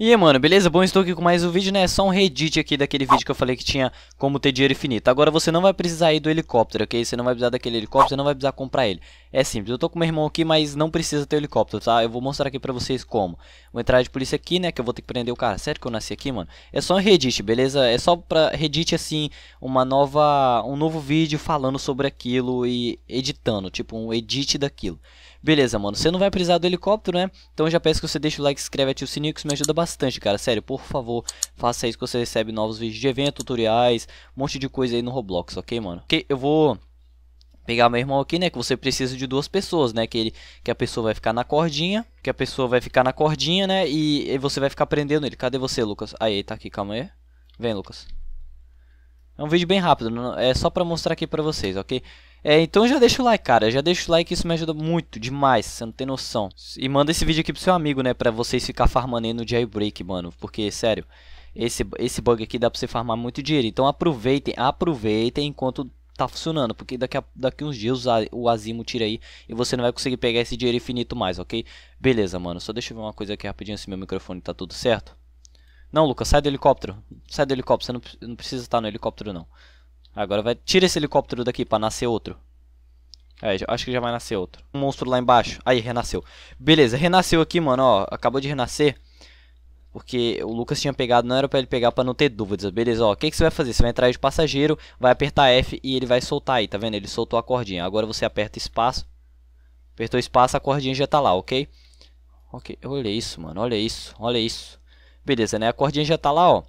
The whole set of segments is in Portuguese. E aí, mano, beleza? Bom, estou aqui com mais um vídeo, né? É só um Reddit aqui daquele vídeo que eu falei que tinha como ter dinheiro infinito. Agora você não vai precisar ir do helicóptero, ok? Você não vai precisar daquele helicóptero, você não vai precisar comprar ele. É simples, eu tô com meu irmão aqui, mas não precisa ter o helicóptero, tá? Eu vou mostrar aqui pra vocês como. Vou entrar de polícia aqui, né? Que eu vou ter que prender o cara. Sério que eu nasci aqui, mano? É só um Reddit, beleza? É só pra Reddit, assim, um novo vídeo falando sobre aquilo e editando, tipo um edit daquilo. Beleza, mano, você não vai precisar do helicóptero, né? Então eu já peço que você deixe o like, inscreve, ative o sininho, que isso me ajuda bastante, cara. Sério, por favor, faça isso que você recebe novos vídeos de evento, tutoriais, um monte de coisa aí no Roblox, ok, mano? Ok, eu vou pegar meu irmão aqui, né, que você precisa de duas pessoas, né, que a pessoa vai ficar na cordinha, né, e você vai ficar prendendo ele. Cadê você, Lucas? Aí, tá aqui, calma aí. Vem, Lucas. É um vídeo bem rápido, é só pra mostrar aqui pra vocês, ok? É, então já deixa o like, cara, já deixa o like, isso me ajuda muito, demais, você não tem noção. E manda esse vídeo aqui pro seu amigo, né, pra vocês ficar farmando aí no jailbreak, mano. Porque, sério, esse bug aqui dá pra você farmar muito dinheiro. Então aproveitem enquanto tá funcionando. Porque daqui uns dias o Azimo tira aí e você não vai conseguir pegar esse dinheiro infinito mais, ok? Beleza, mano, só deixa eu ver uma coisa aqui rapidinho, se meu microfone tá tudo certo. Não, Lucas, sai do helicóptero. Sai do helicóptero, você não precisa estar no helicóptero, não. Agora vai, tira esse helicóptero daqui pra nascer outro. É, acho que já vai nascer outro. Um monstro lá embaixo. Aí, renasceu. Beleza, renasceu aqui, mano, ó. Acabou de renascer. Porque o Lucas tinha pegado, não era pra ele pegar pra não ter dúvidas, beleza? Ó, o que você vai fazer? Você vai entrar de passageiro, vai apertar F e ele vai soltar aí, tá vendo? Ele soltou a cordinha. Agora você aperta espaço. Apertou espaço, a cordinha já tá lá, ok? Ok, olha isso, mano, olha isso, olha isso. Beleza, né? A cordinha já tá lá, ó.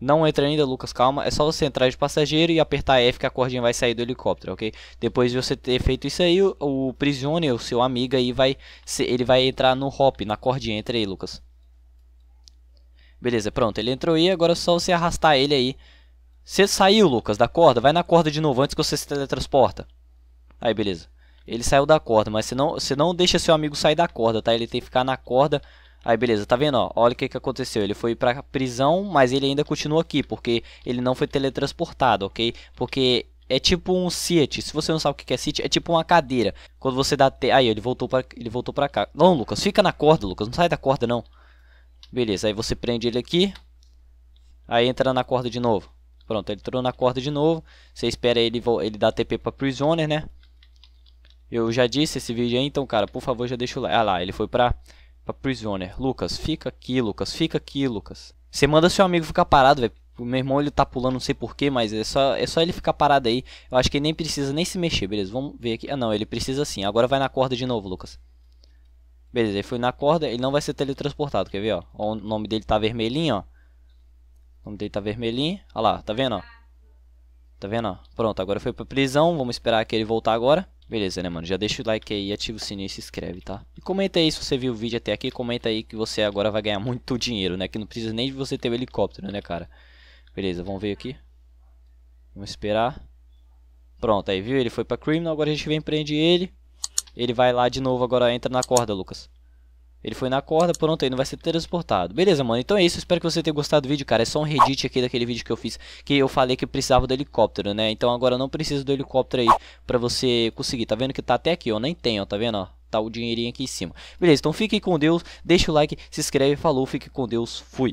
Não entra ainda, Lucas, calma. É só você entrar de passageiro e apertar F que a cordinha vai sair do helicóptero, ok? Depois de você ter feito isso aí, o prisioneiro, o seu amigo aí, ele vai entrar no hop, na cordinha. Entra aí, Lucas. Beleza, pronto. Ele entrou aí, agora é só você arrastar ele aí. Você saiu, Lucas, da corda? Vai na corda de novo antes que você se teletransporta. Aí, beleza. Ele saiu da corda, mas você não deixa seu amigo sair da corda, tá? Ele tem que ficar na corda. Aí beleza, tá vendo, ó, olha o que aconteceu, ele foi pra prisão, mas ele ainda continua aqui, porque ele não foi teletransportado, ok? Porque é tipo um seat, se você não sabe o que é seat, é tipo uma cadeira. Quando você dá, aí ele voltou pra cá. Não, Lucas, fica na corda, Lucas, não sai da corda não. Beleza, aí você prende ele aqui, aí entra na corda de novo. Pronto, ele entrou na corda de novo, você espera ele dar TP pra prisoner, né? Eu já disse esse vídeo aí, então cara, por favor já deixa o like. Ah lá, ele foi pra prisioner. Lucas, fica aqui, Lucas, fica aqui, Lucas. Você manda seu amigo ficar parado, velho. Meu irmão, ele tá pulando, não sei porquê, mas é só ele ficar parado aí. Eu acho que ele nem precisa nem se mexer, beleza? Vamos ver aqui. Ah, não, ele precisa sim. Agora vai na corda de novo, Lucas. Beleza, ele foi na corda, ele não vai ser teletransportado, quer ver, ó? Ó, o nome dele tá vermelhinho, ó. O nome dele tá vermelhinho. Olha lá, tá vendo, ó? Tá vendo, ó? Pronto, agora foi pra prisão, vamos esperar que ele voltar agora. Beleza, né, mano? Já deixa o like aí, ativa o sininho e se inscreve, tá? E comenta aí se você viu o vídeo até aqui. Comenta aí que você agora vai ganhar muito dinheiro, né? Que não precisa nem de você ter o helicóptero, né, cara? Beleza, vamos ver aqui. Vamos esperar. Pronto, aí, viu? Ele foi pra criminal, agora a gente vem prender ele. Ele vai lá de novo, agora entra na corda, Lucas. Ele foi na corda, pronto, aí não vai ser transportado. Beleza, mano, então é isso, espero que você tenha gostado do vídeo, cara. É só um Reddit aqui daquele vídeo que eu fiz, que eu falei que precisava do helicóptero, né? Então agora não precisa do helicóptero aí pra você conseguir. Tá vendo que tá até aqui, ó, nem tem, ó, tá vendo, ó? Tá o dinheirinho aqui em cima. Beleza, então fique com Deus, deixa o like, se inscreve, falou, fique com Deus, fui.